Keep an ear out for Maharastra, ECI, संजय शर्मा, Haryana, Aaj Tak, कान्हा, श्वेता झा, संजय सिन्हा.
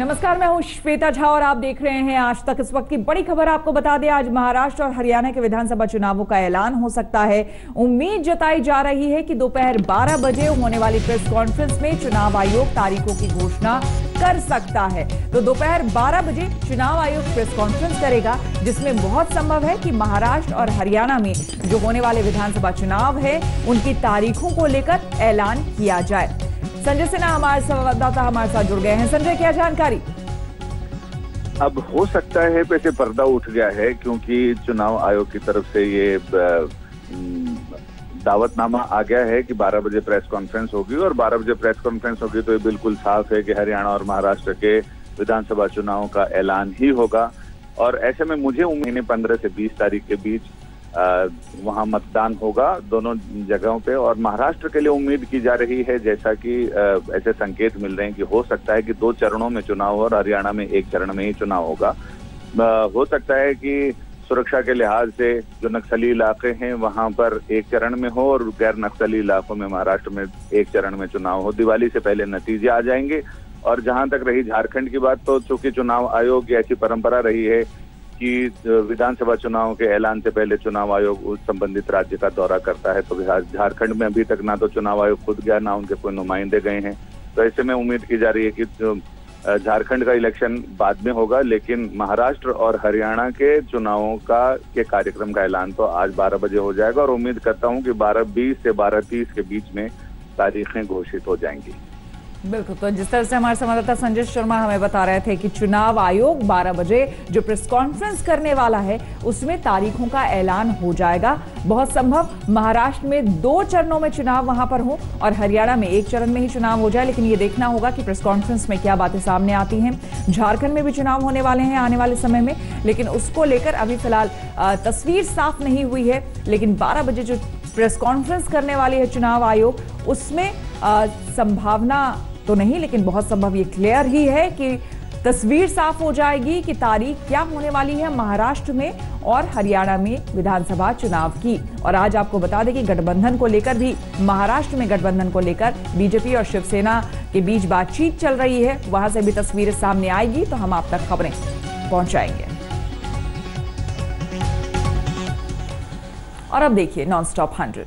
नमस्कार, मैं हूं श्वेता झा और आप देख रहे हैं आज तक। इस वक्त की बड़ी खबर आपको बता दें, आज महाराष्ट्र और हरियाणा के विधानसभा चुनावों का ऐलान हो सकता है। उम्मीद जताई जा रही है कि दोपहर 12 बजे होने वाली प्रेस कॉन्फ्रेंस में चुनाव आयोग तारीखों की घोषणा कर सकता है। तो दोपहर 12 बजे चुनाव आयोग प्रेस कॉन्फ्रेंस करेगा, जिसमें बहुत संभव है कि महाराष्ट्र और हरियाणा में जो होने वाले विधानसभा चुनाव है उनकी तारीखों को लेकर ऐलान किया जाए। संजय सिन्हा हमारे संवाददाता हमारे साथ जुड़ गए हैं। संजय, क्या जानकारी? अब हो सकता है वैसे पर्दा उठ गया है, क्योंकि चुनाव आयोग की तरफ से ये दावतनामा आ गया है कि 12 बजे प्रेस कॉन्फ्रेंस होगी और 12 बजे प्रेस कॉन्फ्रेंस होगी तो ये बिल्कुल साफ है कि हरियाणा और महाराष्ट्र के विधानसभा चुनाव का ऐलान ही होगा। और ऐसे में मुझे उम्मीद है 15 से 20 तारीख के बीच वहाँ मतदान होगा दोनों जगहों पे। और महाराष्ट्र के लिए उम्मीद की जा रही है, जैसा कि ऐसे संकेत मिल रहे हैं कि हो सकता है कि 2 चरणों में चुनाव हो और हरियाणा में एक चरण में ही चुनाव होगा। हो सकता है कि सुरक्षा के लिहाज से जो नक्सली इलाके हैं वहाँ पर एक चरण में हो और गैर नक्सली इलाकों में महाराष्ट्र में एक चरण में चुनाव हो। दिवाली से पहले नतीजे आ जाएंगे। और जहाँ तक रही झारखंड की बात, तो चूंकि चुनाव आयोग की ऐसी परंपरा रही है कि विधानसभा चुनाव के ऐलान से पहले चुनाव आयोग उस संबंधित राज्य का दौरा करता है, तो झारखंड में अभी तक ना तो चुनाव आयोग खुद गया, ना उनके कोई नुमाइंदे गए हैं। तो ऐसे में उम्मीद की जा रही है कि झारखंड का इलेक्शन बाद में होगा, लेकिन महाराष्ट्र और हरियाणा के चुनावों के कार्यक्रम का ऐलान तो आज 12 बजे हो जाएगा। और उम्मीद करता हूँ कि 12:20 से 12:30 के बीच में तारीखें घोषित हो जाएंगी। बिल्कुल, तो जिस तरह से हमारे संवाददाता संजय शर्मा हमें बता रहे थे कि चुनाव आयोग 12 बजे जो प्रेस कॉन्फ्रेंस करने वाला है उसमें तारीखों का ऐलान हो जाएगा। बहुत संभव महाराष्ट्र में 2 चरणों में चुनाव वहां पर हो और हरियाणा में एक चरण में ही चुनाव हो जाए, लेकिन ये देखना होगा कि प्रेस कॉन्फ्रेंस में क्या बातें सामने आती हैं। झारखंड में भी चुनाव होने वाले हैं आने वाले समय में, लेकिन उसको लेकर अभी फिलहाल तस्वीर साफ नहीं हुई है। लेकिन 12 बजे जो प्रेस कॉन्फ्रेंस करने वाली है चुनाव आयोग, उसमें संभावना तो नहीं, लेकिन बहुत संभव ये क्लियर ही है कि तस्वीर साफ हो जाएगी कि तारीख क्या होने वाली है महाराष्ट्र में और हरियाणा में विधानसभा चुनाव की। और आज आपको बता दें कि गठबंधन को लेकर भी, महाराष्ट्र में गठबंधन को लेकर बीजेपी और शिवसेना के बीच बातचीत चल रही है, वहां से भी तस्वीरें सामने आएगी तो हम आप तक खबरें पहुंचाएंगे। और अब देखिए नॉनस्टॉप 100।